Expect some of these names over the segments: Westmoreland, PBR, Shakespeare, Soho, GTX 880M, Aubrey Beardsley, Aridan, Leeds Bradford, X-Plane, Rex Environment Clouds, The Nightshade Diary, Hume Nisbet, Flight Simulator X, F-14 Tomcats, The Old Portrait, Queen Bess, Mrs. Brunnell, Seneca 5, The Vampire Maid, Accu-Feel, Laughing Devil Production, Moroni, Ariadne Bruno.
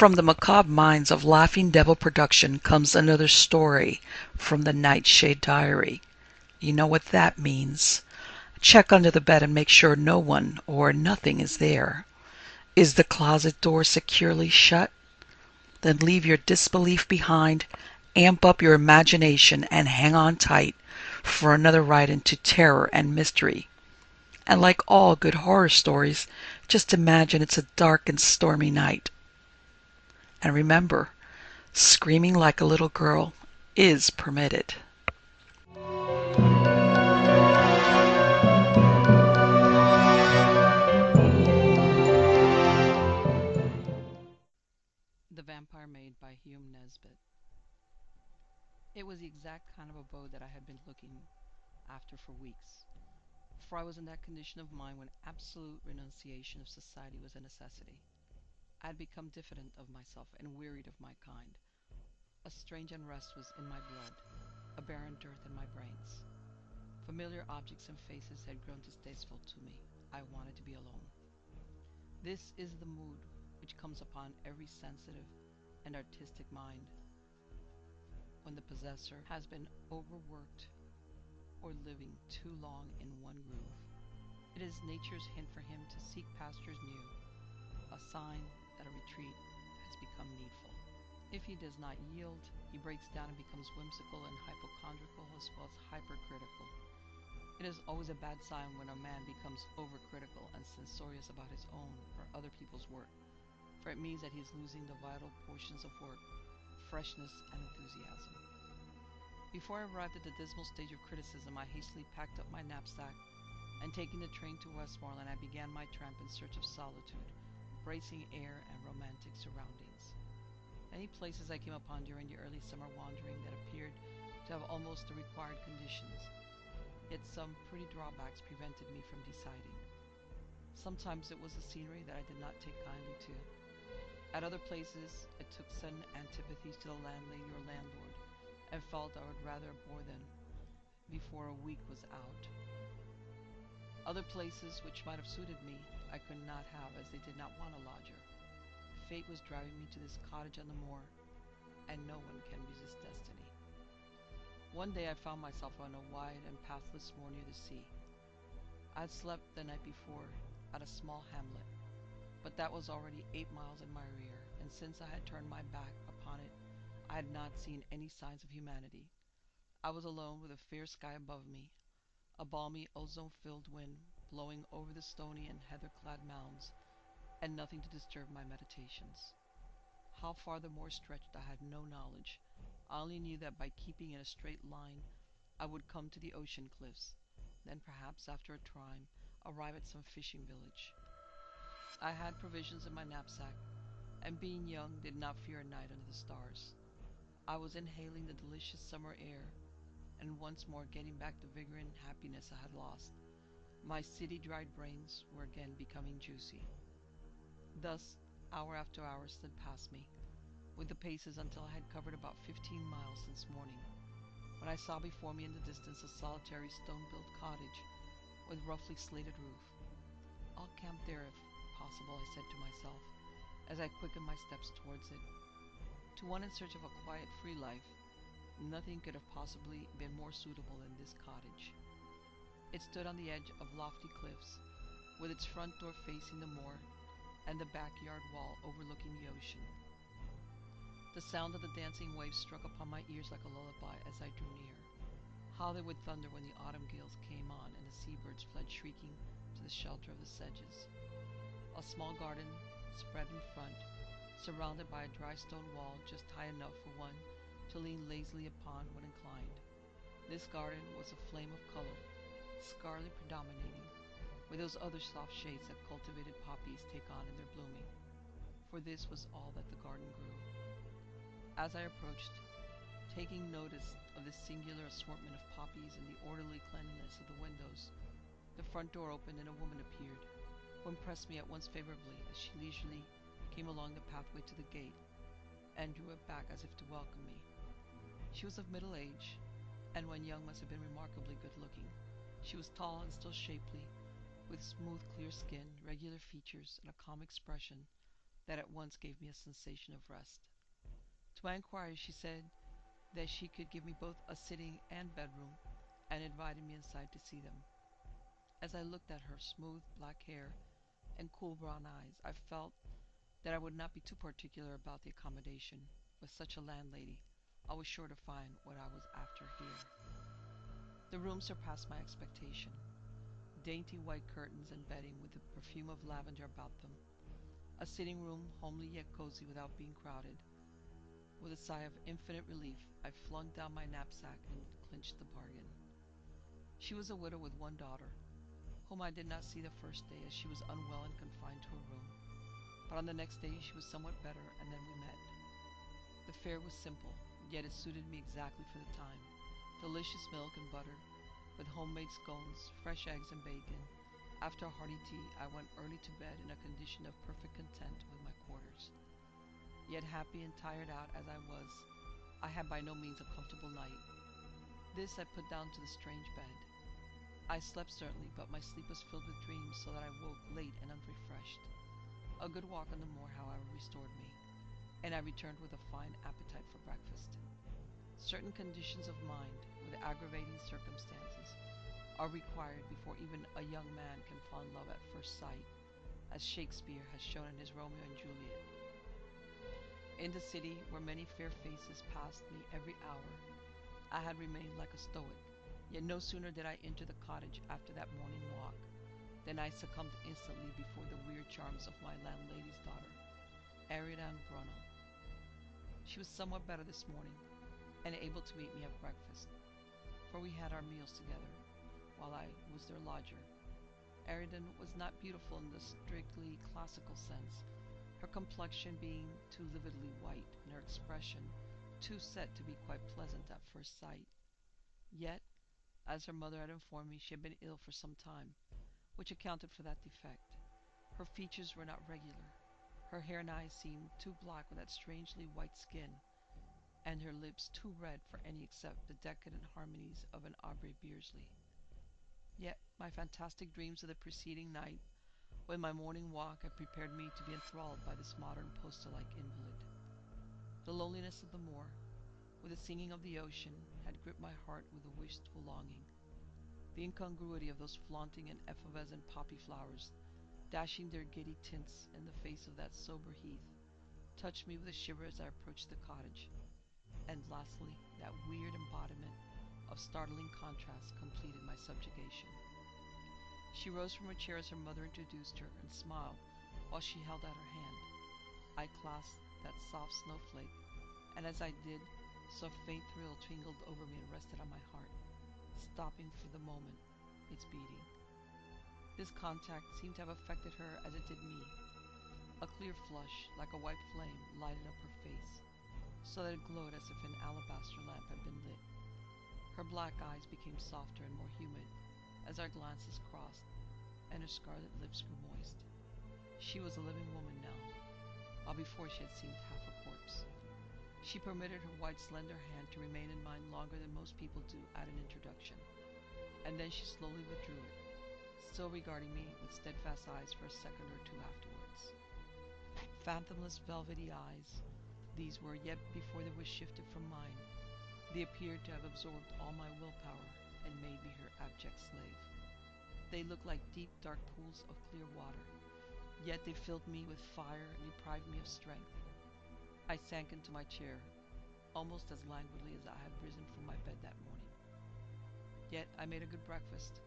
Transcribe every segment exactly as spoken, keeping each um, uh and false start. From the macabre minds of Laughing Devil Production comes another story from The Nightshade Diary. You know what that means. Check under the bed and make sure no one or nothing is there. Is the closet door securely shut? Then leave your disbelief behind, amp up your imagination, and hang on tight for another ride into terror and mystery. And like all good horror stories, just imagine it's a dark and stormy night. And remember, screaming like a little girl is permitted. The Vampire Maid by Hume Nisbet. It was the exact kind of abode that I had been looking after for weeks, for I was in that condition of mind when absolute renunciation of society was a necessity. I had become diffident of myself and wearied of my kind. A strange unrest was in my blood, a barren dearth in my brains. Familiar objects and faces had grown distasteful to me. I wanted to be alone. This is the mood which comes upon every sensitive and artistic mind when the possessor has been overworked or living too long in one groove. It is nature's hint for him to seek pastures new, a sign that a retreat has become needful. If he does not yield, he breaks down and becomes whimsical and hypochondriacal as well as hypercritical. It is always a bad sign when a man becomes overcritical and censorious about his own or other people's work, for it means that he is losing the vital portions of work, freshness, and enthusiasm. Before I arrived at the dismal stage of criticism, I hastily packed up my knapsack, and taking the train to Westmoreland, I began my tramp in search of solitude, bracing air, and romantic surroundings. Many places I came upon during the early summer wandering that appeared to have almost the required conditions, yet some pretty drawbacks prevented me from deciding. Sometimes it was the scenery that I did not take kindly to. At other places, I took sudden antipathies to the landlady or landlord, and felt I would rather bore them before a week was out. Other places which might have suited me, I could not have, as they did not want a lodger. Fate was driving me to this cottage on the moor, and no one can resist destiny. One day I found myself on a wide and pathless moor near the sea. I had slept the night before at a small hamlet, but that was already eight miles in my rear, and since I had turned my back upon it, I had not seen any signs of humanity. I was alone with a fierce sky above me, a balmy ozone-filled wind blowing over the stony and heather-clad mounds, and nothing to disturb my meditations. How far the moor stretched I had no knowledge. I only knew that by keeping in a straight line I would come to the ocean cliffs, then perhaps after a time arrive at some fishing village. I had provisions in my knapsack, and being young did not fear a night under the stars. I was inhaling the delicious summer air, and once more getting back the vigor and happiness I had lost. My city-dried brains were again becoming juicy. Thus, hour after hour slid past me, with the paces until I had covered about fifteen miles since morning, when I saw before me in the distance a solitary stone-built cottage with roughly slated roof. "I'll camp there if possible," I said to myself, as I quickened my steps towards it. To one in search of a quiet, free life, nothing could have possibly been more suitable than this cottage. It stood on the edge of lofty cliffs, with its front door facing the moor and the backyard wall overlooking the ocean. The sound of the dancing waves struck upon my ears like a lullaby as I drew near. How they would thunder when the autumn gales came on and the seabirds fled shrieking to the shelter of the sedges. A small garden spread in front, surrounded by a dry stone wall just high enough for one to lean lazily upon when inclined. This garden was a flame of color, scarlet predominating, with those other soft shades that cultivated poppies take on in their blooming, for this was all that the garden grew. As I approached, taking notice of this singular assortment of poppies and the orderly cleanliness of the windows, the front door opened and a woman appeared, who impressed me at once favorably as she leisurely came along the pathway to the gate and drew it back as if to welcome me. She was of middle age, and when young must have been remarkably good-looking. She was tall and still shapely, with smooth, clear skin, regular features, and a calm expression that at once gave me a sensation of rest. To my inquiry, she said that she could give me both a sitting and bedroom, and invited me inside to see them. As I looked at her smooth black hair and cool brown eyes, I felt that I would not be too particular about the accommodation. With such a landlady, I was sure to find what I was after here. The room surpassed my expectation. Dainty white curtains and bedding with the perfume of lavender about them. A sitting room, homely yet cozy without being crowded. With a sigh of infinite relief, I flung down my knapsack and clinched the bargain. She was a widow with one daughter, whom I did not see the first day, as she was unwell and confined to her room. But on the next day she was somewhat better, and then we met. The fare was simple, yet it suited me exactly for the time. Delicious milk and butter, with homemade scones, fresh eggs and bacon. After a hearty tea, I went early to bed in a condition of perfect content with my quarters. Yet happy and tired out as I was, I had by no means a comfortable night. This I put down to the strange bed. I slept certainly, but my sleep was filled with dreams, so that I woke late and unrefreshed. A good walk on the moor, however, restored me, and I returned with a fine appetite for breakfast. Certain conditions of mind, with aggravating circumstances, are required before even a young man can fall in love at first sight, as Shakespeare has shown in his Romeo and Juliet. In the city, where many fair faces passed me every hour, I had remained like a stoic. Yet no sooner did I enter the cottage after that morning walk than I succumbed instantly before the weird charms of my landlady's daughter, Ariadne Bruno. She was somewhat better this morning, and able to meet me at breakfast, for we had our meals together while I was their lodger. Aridan was not beautiful in the strictly classical sense, her complexion being too lividly white, and her expression too set to be quite pleasant at first sight. Yet, as her mother had informed me, she had been ill for some time, which accounted for that defect. Her features were not regular. Her hair and eyes seemed too black with that strangely white skin, and her lips too red for any except the decadent harmonies of an Aubrey Beardsley. Yet my fantastic dreams of the preceding night, with my morning walk, had prepared me to be enthralled by this modern poster-like invalid. The loneliness of the moor, with the singing of the ocean, had gripped my heart with a wistful longing. The incongruity of those flaunting and effervescent poppy flowers, dashing their giddy tints in the face of that sober heath, touched me with a shiver as I approached the cottage. And lastly, that weird embodiment of startling contrast completed my subjugation. She rose from her chair as her mother introduced her, and smiled while she held out her hand. I clasped that soft snowflake, and as I did, so a faint thrill twinkled over me and rested on my heart, stopping for the moment its beating. This contact seemed to have affected her as it did me. A clear flush, like a white flame, lighted up her face, so that it glowed as if an alabaster lamp had been lit. Her black eyes became softer and more humid as our glances crossed, and her scarlet lips grew moist. She was a living woman now, while before she had seemed half a corpse. She permitted her white slender hand to remain in mine longer than most people do at an introduction, and then she slowly withdrew it, still regarding me with steadfast eyes for a second or two afterwards. Fathomless velvety eyes these were, yet before they were shifted from mine, they appeared to have absorbed all my willpower and made me her abject slave. They looked like deep dark pools of clear water, yet they filled me with fire and deprived me of strength. I sank into my chair, almost as languidly as I had risen from my bed that morning. Yet I made a good breakfast,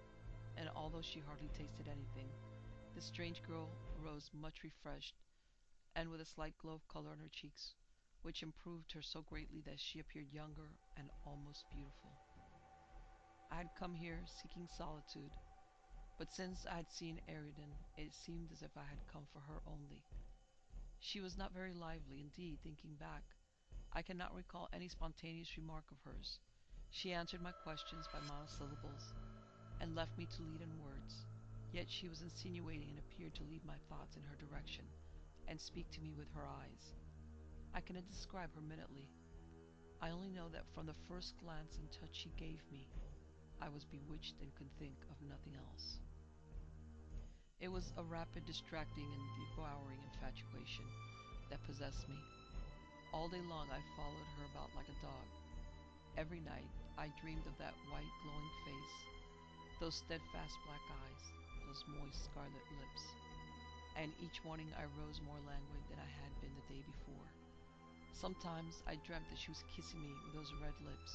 and although she hardly tasted anything, the strange girl rose much refreshed, and with a slight glow of color on her cheeks, which improved her so greatly that she appeared younger and almost beautiful. I had come here seeking solitude, but since I had seen Aridan, it seemed as if I had come for her only. She was not very lively, indeed, thinking back. I cannot recall any spontaneous remark of hers. She answered my questions by monosyllables, and left me to lead in words. Yet she was insinuating, and appeared to lead my thoughts in her direction, and speak to me with her eyes. I cannot describe her minutely. I only know that from the first glance and touch she gave me, I was bewitched and could think of nothing else. It was a rapid, distracting, and devouring infatuation, that possessed me. All day long I followed her about like a dog. Every night I dreamed of that white glowing face, those steadfast black eyes, those moist scarlet lips. And each morning I rose more languid than I had been the day before. Sometimes I dreamt that she was kissing me with those red lips,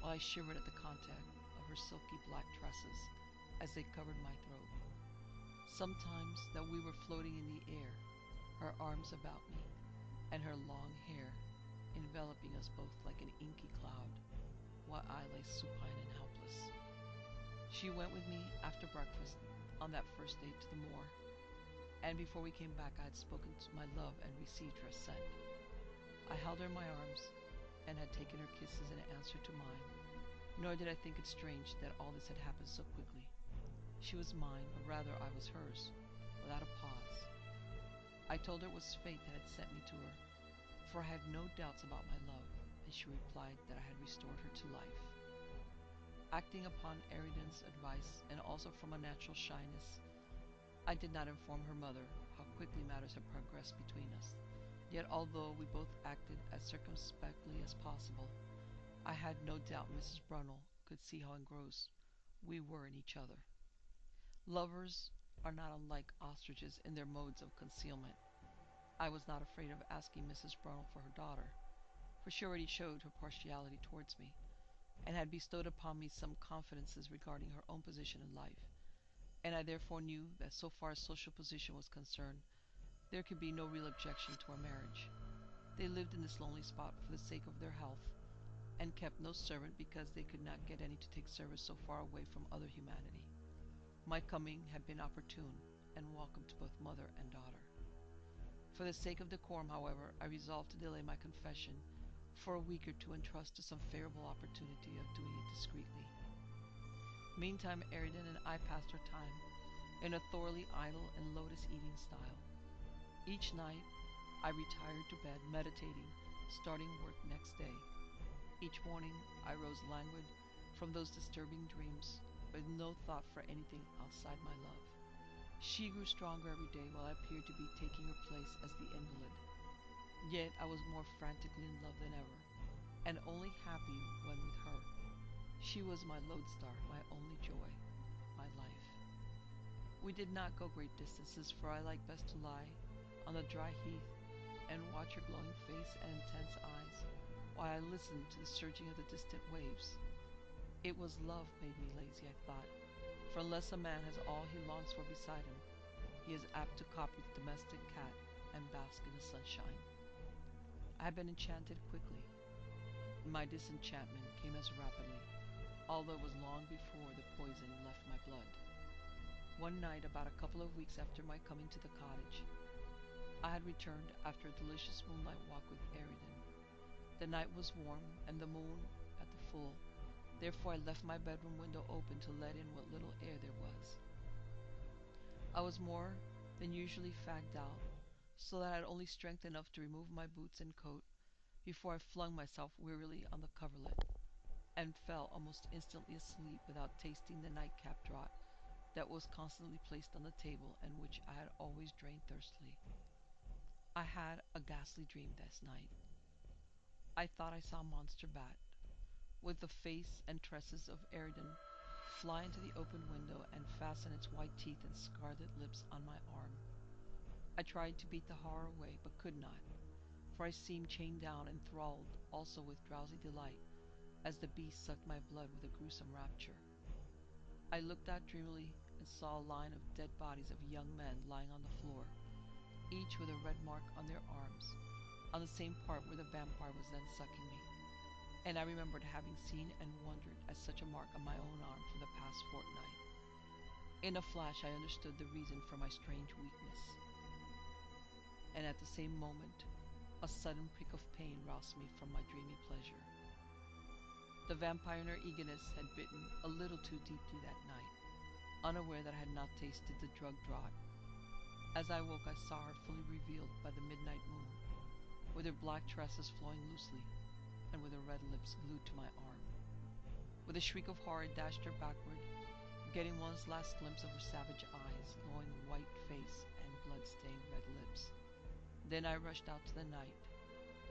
while I shivered at the contact of her silky black tresses as they covered my throat. Sometimes that we were floating in the air, her arms about me, and her long hair enveloping us both like an inky cloud, while I lay supine and helpless. She went with me after breakfast on that first day to the moor, and before we came back I had spoken to my love and received her assent. I held her in my arms, and had taken her kisses in answer to mine, nor did I think it strange that all this had happened so quickly. She was mine, or rather I was hers, without a pause. I told her it was fate that had sent me to her, for I had no doubts about my love, and she replied that I had restored her to life. Acting upon Aridan's advice, and also from a natural shyness, I did not inform her mother how quickly matters had progressed between us. Yet although we both acted as circumspectly as possible, I had no doubt Missus Brunnell could see how engrossed we were in each other. Lovers are not unlike ostriches in their modes of concealment. I was not afraid of asking Missus Brunnell for her daughter, for she already showed her partiality towards me, and had bestowed upon me some confidences regarding her own position in life, and I therefore knew that so far as social position was concerned, there could be no real objection to our marriage. They lived in this lonely spot for the sake of their health, and kept no servant because they could not get any to take service so far away from other humanity. My coming had been opportune and welcome to both mother and daughter. For the sake of decorum, however, I resolved to delay my confession for a week or two and trust to some favorable opportunity of doing it discreetly. Meantime, Aridan and I passed our time in a thoroughly idle and lotus-eating style. Each night, I retired to bed meditating, starting work next day. Each morning, I rose languid from those disturbing dreams, with no thought for anything outside my love. She grew stronger every day, while I appeared to be taking her place as the invalid. Yet I was more frantically in love than ever, and only happy when with her. She was my lodestar, my only joy, my life. We did not go great distances, for I liked best to lie on the dry heath and watch her glowing face and intense eyes, while I listened to the surging of the distant waves. It was love made me lazy, I thought, for unless a man has all he longs for beside him, he is apt to copy the domestic cat and bask in the sunshine. I had been enchanted quickly. My disenchantment came as rapidly, although it was long before the poison left my blood. One night, about a couple of weeks after my coming to the cottage, I had returned after a delicious moonlight walk with Aridan. The night was warm, and the moon at the full. Therefore I left my bedroom window open to let in what little air there was. I was more than usually fagged out, so that I had only strength enough to remove my boots and coat before I flung myself wearily on the coverlet, and fell almost instantly asleep without tasting the nightcap draught that was constantly placed on the table and which I had always drained thirstily. I had a ghastly dream this night. I thought I saw a monster bat, with the face and tresses of Aridan, fly into the open window and fasten its white teeth and scarlet lips on my arm. I tried to beat the horror away, but could not, for I seemed chained down, enthralled also with drowsy delight, as the beast sucked my blood with a gruesome rapture. I looked out dreamily and saw a line of dead bodies of young men lying on the floor, each with a red mark on their arms, on the same part where the vampire was then sucking me, and I remembered having seen and wondered at such a mark on my own arm for the past fortnight. In a flash I understood the reason for my strange weakness, and at the same moment a sudden prick of pain roused me from my dreamy pleasure. The vampire in her eagerness had bitten a little too deeply that night, unaware that I had not tasted the drug draught. As I woke I saw her fully revealed by the midnight moon, with her black tresses flowing loosely, and with her red lips glued to my arm. With a shriek of horror I dashed her backward, getting one's last glimpse of her savage eyes, glowing white face, and blood-stained red lips. Then I rushed out to the night,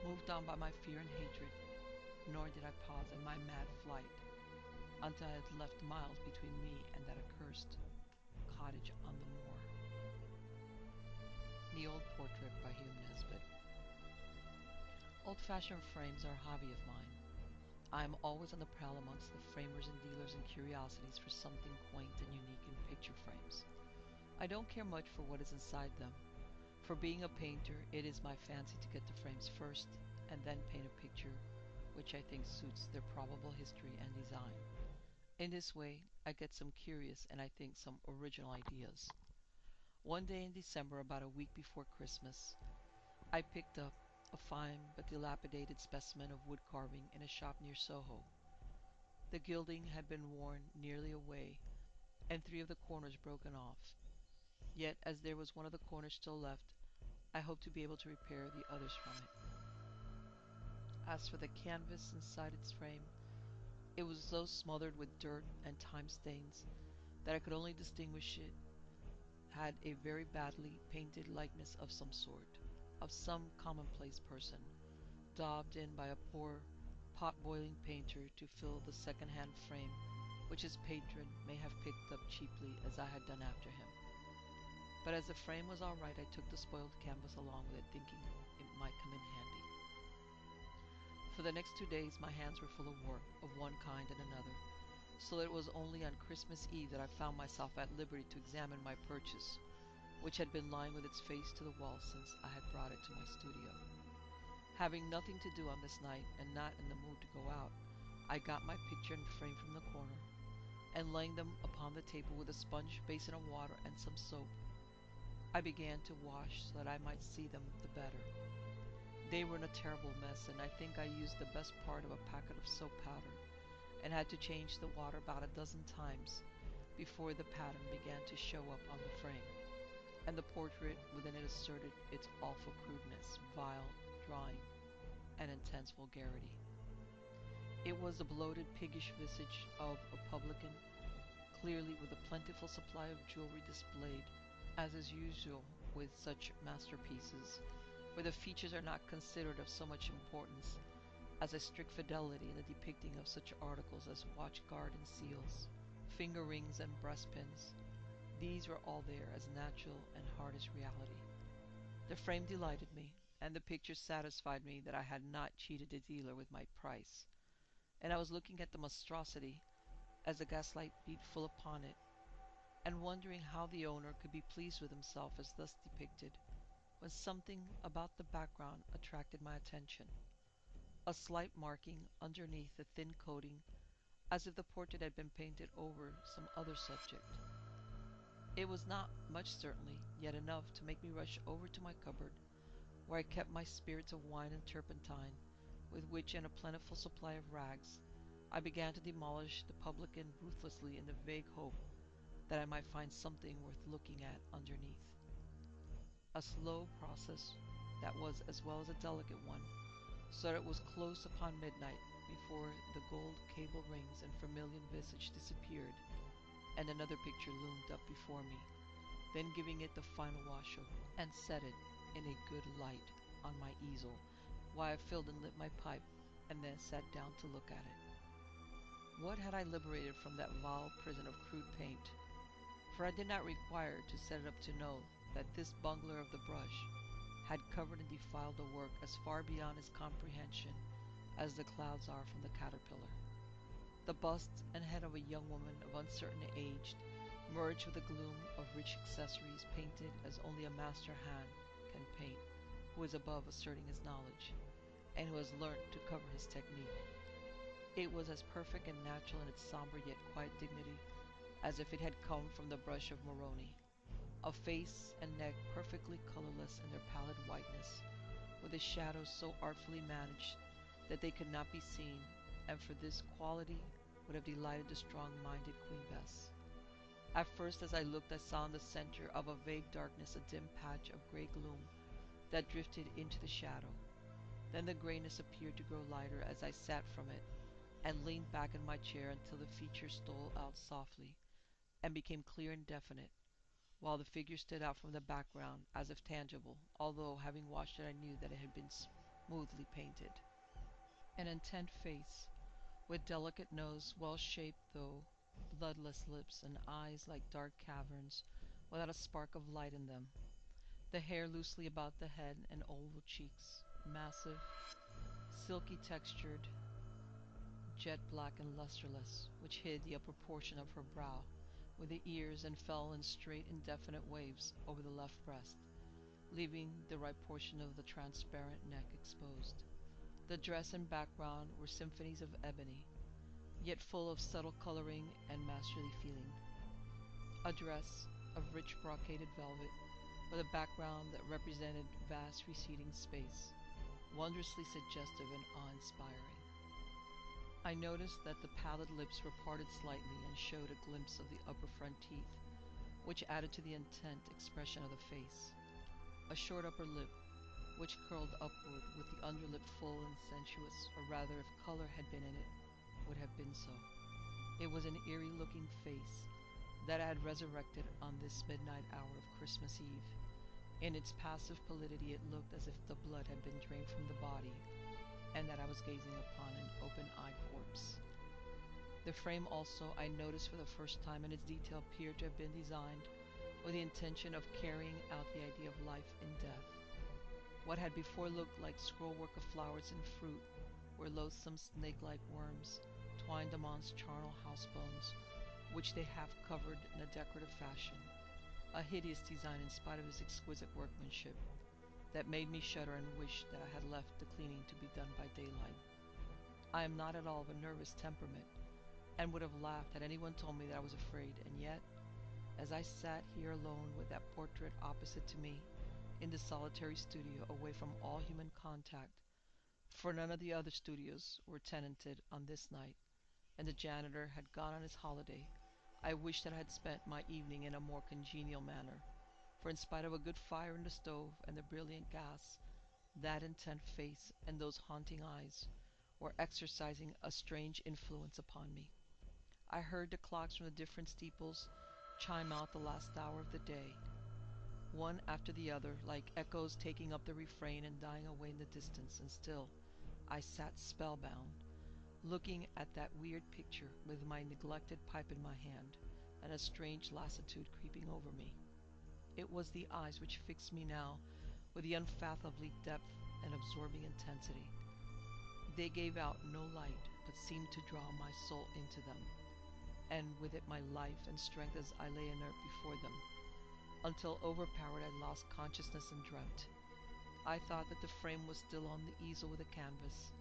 moved on by my fear and hatred, nor did I pause in my mad flight until I had left miles between me and that accursed cottage on the moor. The Old Portrait by Hume Nisbet. Old-fashioned frames are a hobby of mine. I am always on the prowl amongst the framers and dealers in curiosities for something quaint and unique in picture frames. I don't care much for what is inside them. For being a painter, it is my fancy to get the frames first and then paint a picture which I think suits their probable history and design. In this way, I get some curious and I think some original ideas. One day in December, about a week before Christmas, I picked up a fine but dilapidated specimen of wood carving in a shop near Soho. The gilding had been worn nearly away and three of the corners broken off. Yet, as there was one of the corners still left, I hoped to be able to repair the others from it. As for the canvas inside its frame, it was so smothered with dirt and time stains that I could only distinguish it had a very badly painted likeness of some sort, of some commonplace person, daubed in by a poor pot-boiling painter to fill the second-hand frame which his patron may have picked up cheaply as I had done after him. But as the frame was all right, I took the spoiled canvas along with it, thinking it might come in handy. For the next two days, my hands were full of work, of one kind and another, so that it was only on Christmas Eve that I found myself at liberty to examine my purchase, which had been lying with its face to the wall since I had brought it to my studio. Having nothing to do on this night, and not in the mood to go out, I got my picture and frame from the corner, and laying them upon the table with a sponge, basin of water, and some soap, I began to wash so that I might see them the better. They were in a terrible mess, and I think I used the best part of a packet of soap powder, and had to change the water about a dozen times before the pattern began to show up on the frame, and the portrait within it asserted its awful crudeness, vile drawing, and intense vulgarity. It was the bloated, piggish visage of a publican, clearly with a plentiful supply of jewelry displayed, as is usual with such masterpieces, where the features are not considered of so much importance as a strict fidelity in the depicting of such articles as watch-guard and seals, finger rings and breastpins. These were all there as natural and hard as reality. The frame delighted me, and the picture satisfied me that I had not cheated the dealer with my price, and I was looking at the monstrosity as the gaslight beat full upon it, and wondering how the owner could be pleased with himself as thus depicted, when something about the background attracted my attention. A slight marking underneath the thin coating, as if the portrait had been painted over some other subject. It was not much certainly, yet enough to make me rush over to my cupboard, where I kept my spirits of wine and turpentine, with which and a plentiful supply of rags, I began to demolish the publican ruthlessly in the vague hope that I might find something worth looking at underneath. A slow process that was as well as a delicate one, so that it was close upon midnight before the gold cable rings and vermilion visage disappeared, and another picture loomed up before me, then giving it the final wash-over, and set it in a good light on my easel, while I filled and lit my pipe, and then sat down to look at it. What had I liberated from that vile prison of crude paint? For I did not require to set it up to know that this bungler of the brush had covered and defiled the work as far beyond his comprehension as the clouds are from the caterpillar. The bust and head of a young woman of uncertain age merged with the gloom of rich accessories painted as only a master hand can paint, who is above asserting his knowledge, and who has learnt to cover his technique. It was as perfect and natural in its somber yet quiet dignity as if it had come from the brush of Moroni, a face and neck perfectly colorless in their pallid whiteness, with the shadows so artfully managed that they could not be seen, and for this quality would have delighted the strong-minded Queen Bess. At first, as I looked, I saw in the center of a vague darkness a dim patch of gray gloom that drifted into the shadow. Then the grayness appeared to grow lighter as I sat from it, and leaned back in my chair until the feature stole out softly, and became clear and definite, while the figure stood out from the background, as if tangible, although, having watched it, I knew that it had been smoothly painted. An intent face, with delicate nose, well-shaped though bloodless lips, and eyes like dark caverns, without a spark of light in them. The hair loosely about the head and oval cheeks, massive, silky textured, jet black and lusterless, which hid the upper portion of her brow, with the ears, and fell in straight indefinite waves over the left breast, leaving the right portion of the transparent neck exposed. The dress and background were symphonies of ebony, yet full of subtle coloring and masterly feeling. A dress of rich brocaded velvet, with a background that represented vast receding space, wondrously suggestive and awe-inspiring. I noticed that the pallid lips were parted slightly and showed a glimpse of the upper front teeth, which added to the intent expression of the face. A short upper lip, which curled upward, with the underlip full and sensuous, or rather, if color had been in it, would have been so. It was an eerie-looking face that I had resurrected on this midnight hour of Christmas Eve. In its passive pallidity, it looked as if the blood had been drained from the body, and that I was gazing upon an open-eyed corpse. The frame also, I noticed for the first time, in its detail, appeared to have been designed with the intention of carrying out the idea of life in death. What had before looked like scrollwork of flowers and fruit were loathsome snake-like worms twined amongst charnel house-bones, which they half covered in a decorative fashion, a hideous design in spite of its exquisite workmanship, that made me shudder and wish that I had left the cleaning to be done by daylight. I am not at all of a nervous temperament, and would have laughed had anyone told me that I was afraid, and yet, as I sat here alone with that portrait opposite to me, in the solitary studio away from all human contact, for none of the other studios were tenanted on this night, and the janitor had gone on his holiday, I wished that I had spent my evening in a more congenial manner. For in spite of a good fire in the stove and the brilliant gas, that intent face and those haunting eyes were exercising a strange influence upon me. I heard the clocks from the different steeples chime out the last hour of the day, one after the other, like echoes taking up the refrain and dying away in the distance, and still I sat spellbound, looking at that weird picture with my neglected pipe in my hand, and a strange lassitude creeping over me. It was the eyes which fixed me now with the unfathomably depth and absorbing intensity. They gave out no light, but seemed to draw my soul into them, and with it my life and strength as I lay inert before them, until overpowered I lost consciousness and dreamt. I thought that the frame was still on the easel with the canvas,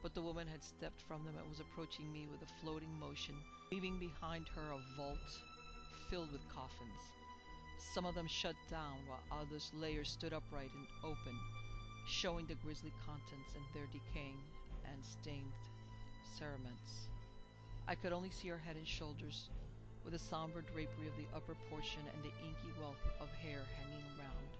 but the woman had stepped from them and was approaching me with a floating motion, leaving behind her a vault filled with coffins. Some of them shut down, while others' layers stood upright and open, showing the grisly contents and their decaying and stained cerements. I could only see her head and shoulders, with the somber drapery of the upper portion and the inky wealth of hair hanging round.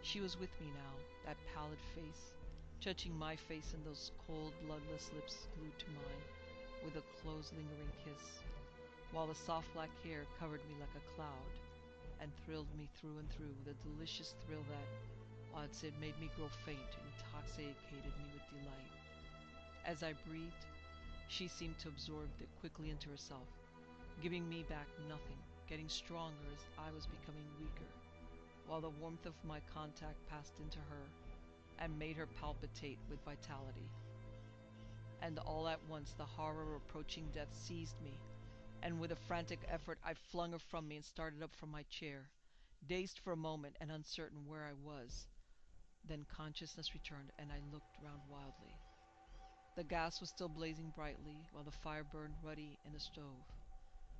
She was with me now, that pallid face, touching my face and those cold, bloodless lips glued to mine, with a close, lingering kiss, while the soft black hair covered me like a cloud, and thrilled me through and through with a delicious thrill that, odds it, made me grow faint, intoxicated me with delight. As I breathed, she seemed to absorb it quickly into herself, giving me back nothing, getting stronger as I was becoming weaker, while the warmth of my contact passed into her, and made her palpitate with vitality. And all at once the horror of approaching death seized me, and with a frantic effort I flung her from me and started up from my chair, dazed for a moment and uncertain where I was. Then consciousness returned, and I looked round wildly. The gas was still blazing brightly, while the fire burned ruddy in the stove.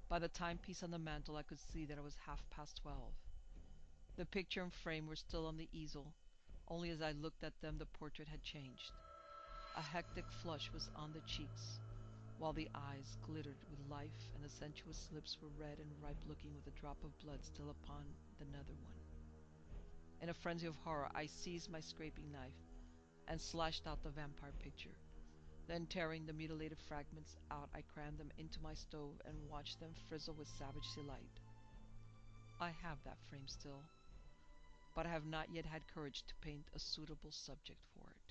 By the timepiece on the mantel I could see that it was half past twelve. The picture and frame were still on the easel, only as I looked at them the portrait had changed. A hectic flush was on the cheeks, while the eyes glittered with life, and the sensuous lips were red and ripe-looking, with a drop of blood still upon the nether one. In a frenzy of horror, I seized my scraping knife and slashed out the vampire picture. Then, tearing the mutilated fragments out, I crammed them into my stove and watched them frizzle with savage delight. I have that frame still, but I have not yet had courage to paint a suitable subject for it.